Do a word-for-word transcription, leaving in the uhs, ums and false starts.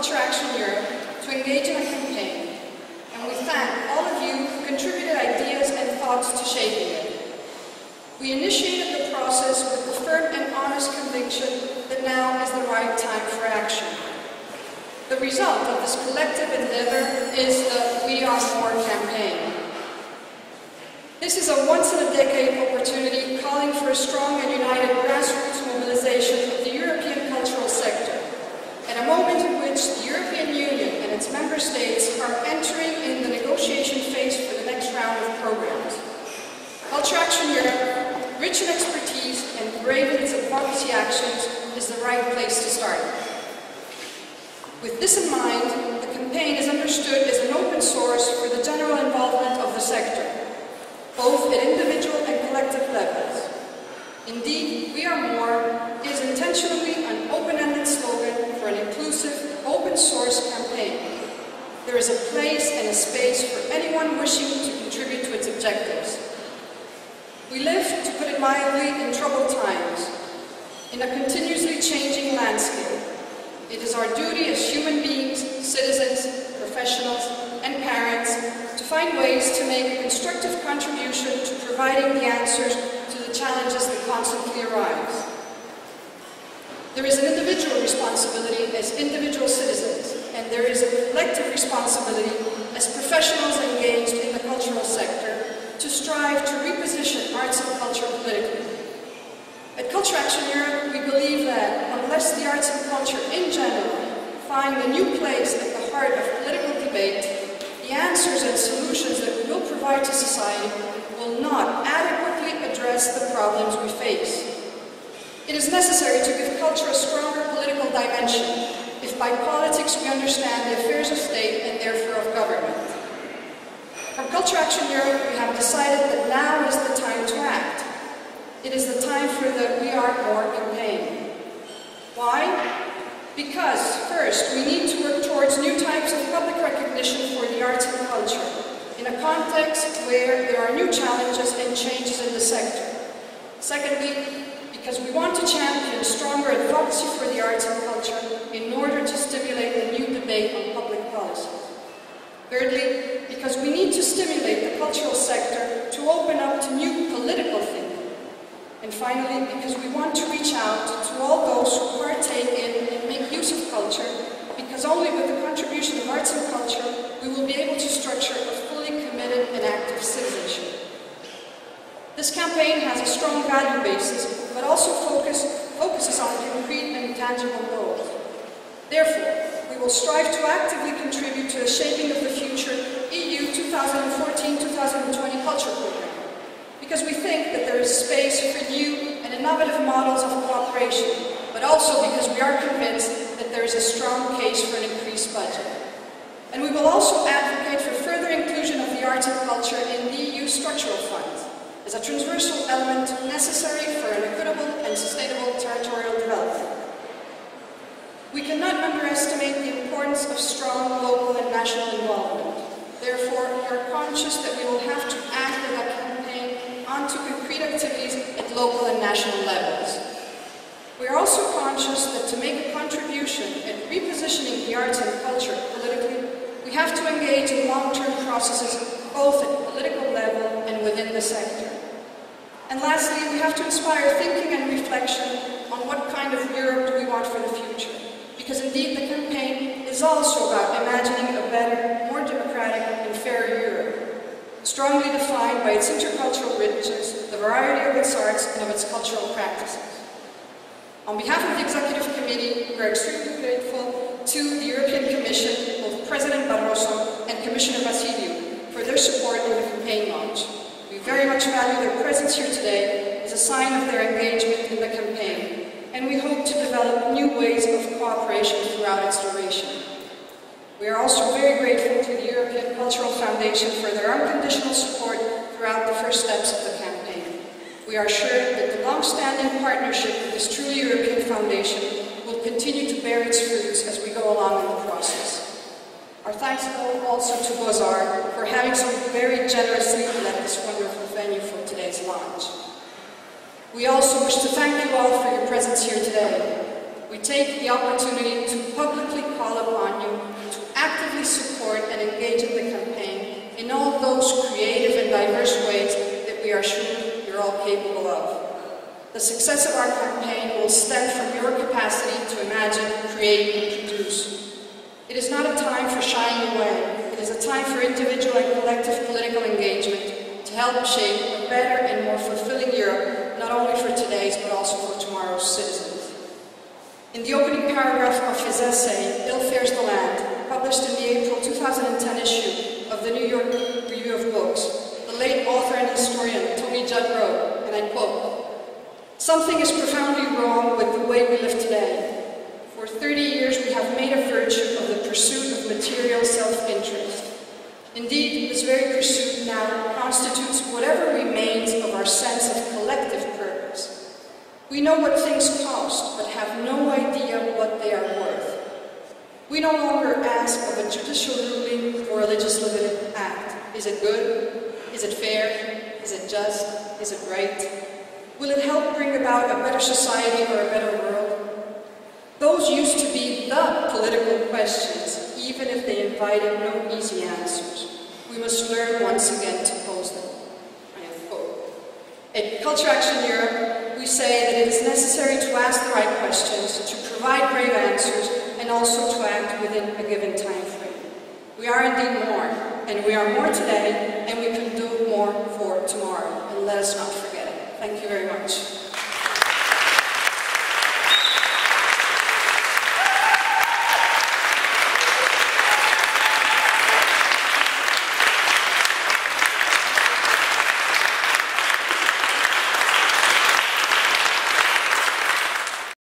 Culture Action Europe to engage in a campaign, and we thank all of you who contributed ideas and thoughts to shaping it. We initiated the process with the firm and honest conviction that now is the right time for action. The result of this collective endeavor is the We Are More campaign. This is a once-in-a-decade opportunity calling for a strong and united grassroots mobilization of the European cultural sector, and a moment in which the European Union and its member states are entering in the negotiation phase for the next round of programs. Culture Action Europe, rich in expertise and brave in its advocacy actions, is the right place to start. With this in mind, the campaign is understood as an open source for the general involvement of the sector, both at individual and collective levels. Indeed, We Are More is intentionally an open-ended slogan for an inclusive, open-source campaign. There is a place and a space for anyone wishing to contribute to its objectives. We live, to put it mildly, in troubled times, in a continuously changing landscape. It is our duty as human beings, citizens, professionals, and parents find ways to make a constructive contribution to providing the answers to the challenges that constantly arise. There is an individual responsibility as individual citizens, and there is a collective responsibility as professionals engaged in the cultural sector to strive to reposition arts and culture politically. At Culture Action Europe, we believe that unless the arts and culture in general find a new place at the heart of political debate, the answers and solutions that we will provide to society will not adequately address the problems we face. It is necessary to give culture a stronger political dimension, if by politics we understand the affairs of state and therefore of government. From Culture Action Europe, we have decided that now is the time to act. It is the time for the We Are More campaign. Why? Because, first, we need to work towards new types of public recognition for the arts and culture, in a context where there are new challenges and changes in the sector. Secondly, because we want to champion stronger advocacy for the arts and culture in order to stimulate a new debate on public policy. Thirdly, because we need to stimulate the cultural sector to open up to new political thinking. And finally, because we want to reach out to all those who partake in and make use of culture, because only with the contribution of arts and culture we will be able to structure a fully committed and active citizenship. This campaign has a strong value basis, but also focus, focuses on concrete and tangible goals. Therefore, we will strive to actively contribute to the shaping of the future E U twenty fourteen to twenty twenty culture program, because we think that there is space for new and innovative models of cooperation, but also because we are convinced that there is a strong case for an increased budget. And we will also advocate for further inclusion of the arts and culture in the E U structural funds, as a transversal element necessary for an equitable and sustainable territorial development. We cannot underestimate the importance of strong local and national involvement. Therefore, we are conscious that we will have to act with a to concrete activities at local and national levels. We are also conscious that to make a contribution at repositioning the arts and culture politically, we have to engage in long-term processes both at political level and within the sector. And lastly, we have to inspire thinking and reflection on what kind of Europe do we want for the future, because indeed the campaign is also about imagining a better, more democratic and fairer Europe, strongly defined by its intercultural richness, the variety of its arts, and of its cultural practices. On behalf of the Executive Committee, we are extremely grateful to the European Commission, both President Barroso and Commissioner Vassiliou, for their support in the campaign launch. We very much value their presence here today as a sign of their engagement in the campaign, and we hope to develop new ways of cooperation throughout its duration. We are also very grateful to the European Cultural Foundation for their unconditional support throughout the first steps of the campaign. We are sure that the long-standing partnership with this truly European foundation will continue to bear its fruits as we go along in the process. Our thanks go also to Bozar for having so very generously led this wonderful venue for today's launch. We also wish to thank you all for your presence here today. we take the opportunity to publicly call upon you to actively support and engage in the campaign in all those creative and diverse ways that we are sure you're all capable of. The success of our campaign will stem from your capacity to imagine, create, and produce. It is not a time for shying away. It is a time for individual and collective political engagement to help shape a better and more fulfilling Europe, not only for today's but also for tomorrow's citizens. In the opening paragraph of his essay, Ill Fares the Land, published in the April two thousand ten issue of the New York Review of Books, the late author and historian Tony Judt wrote, and I quote, "Something is profoundly wrong with the way we live today. For thirty years we have made a virtue of the pursuit of material self-interest. Indeed, this very pursuit now constitutes whatever remains of our sense of collective purpose. We know what things cost, but have no idea what they are worth. We no longer ask of a judicial ruling or a legislative act. Is it good? Is it fair? Is it just? Is it right? Will it help bring about a better society or a better world? Those used to be the political questions, even if they invited no easy answers. We must learn once again to pose them." I have quote. At Culture Action Europe, we say that it is necessary to ask the right questions, to provide brave answers, and also to act within a given time frame. We are indeed more, and we are more today, and we can do more for tomorrow, and let us not forget it. Thank you very much.